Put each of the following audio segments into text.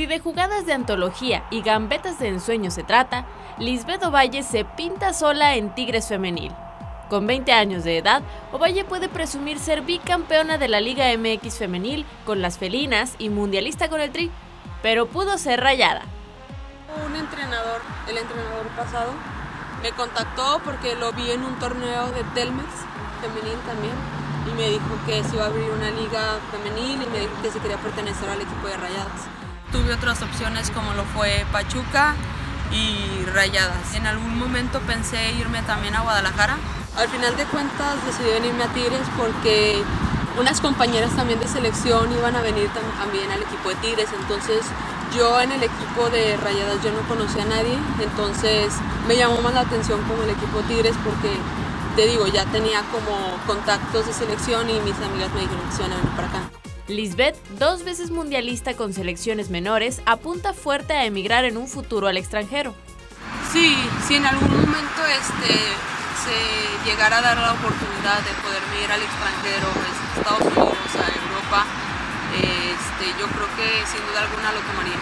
Si de jugadas de antología y gambetas de ensueño se trata, Lizbeth Ovalle se pinta sola en Tigres Femenil. Con 20 años de edad, Ovalle puede presumir ser bicampeona de la Liga MX Femenil con las felinas y mundialista con el Tri, pero pudo ser Rayada. El entrenador pasado, me contactó porque lo vi en un torneo de Telmex, femenil también, y me dijo que se iba a abrir una liga femenil y me dijo que se quería pertenecer al equipo de Rayadas. Tuve otras opciones como lo fue Pachuca y Rayadas. En algún momento pensé irme también a Guadalajara. Al final de cuentas decidí venirme a Tigres porque unas compañeras también de selección iban a venir también al equipo de Tigres, entonces yo en el equipo de Rayadas yo no conocía a nadie, entonces me llamó más la atención como el equipo Tigres porque, te digo, ya tenía como contactos de selección y mis amigas me dijeron que se iban a venir para acá. Lizbeth, 2 veces mundialista con selecciones menores, apunta fuerte a emigrar en un futuro al extranjero. Sí, si en algún momento se llegara a dar la oportunidad de poderme ir al extranjero, a Estados Unidos, a Europa, yo creo que sin duda alguna lo tomaría.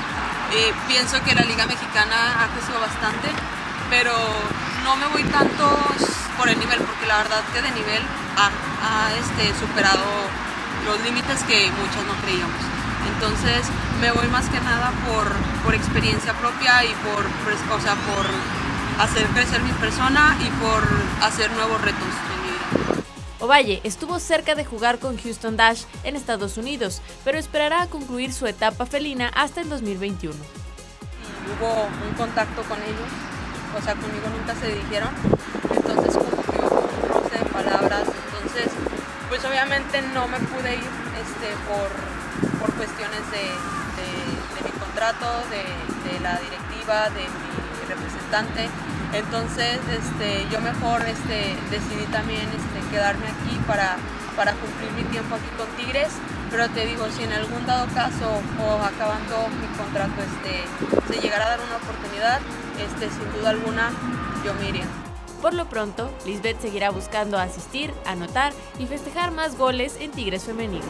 Pienso que la Liga Mexicana ha crecido bastante, pero no me voy tanto por el nivel, porque la verdad que de nivel ha superado los límites que muchas no creíamos. Entonces me voy más que nada por experiencia propia y por hacer crecer mi persona y por hacer nuevos retos en mi vida. Ovalle estuvo cerca de jugar con Houston Dash en Estados Unidos, pero esperará a concluir su etapa felina hasta el 2021. Hubo un contacto con ellos, o sea, conmigo nunca se dirigieron, entonces como que hubo un cruce de palabras, entonces pues obviamente no me pude ir por cuestiones de mi contrato, de la directiva, de mi representante. Entonces yo mejor decidí también quedarme aquí para cumplir mi tiempo aquí con Tigres, pero te digo, si en algún dado caso o acabando mi contrato se llegara a dar una oportunidad, sin duda alguna yo me iría. Por lo pronto, Lizbeth seguirá buscando asistir, anotar y festejar más goles en Tigres Femenil.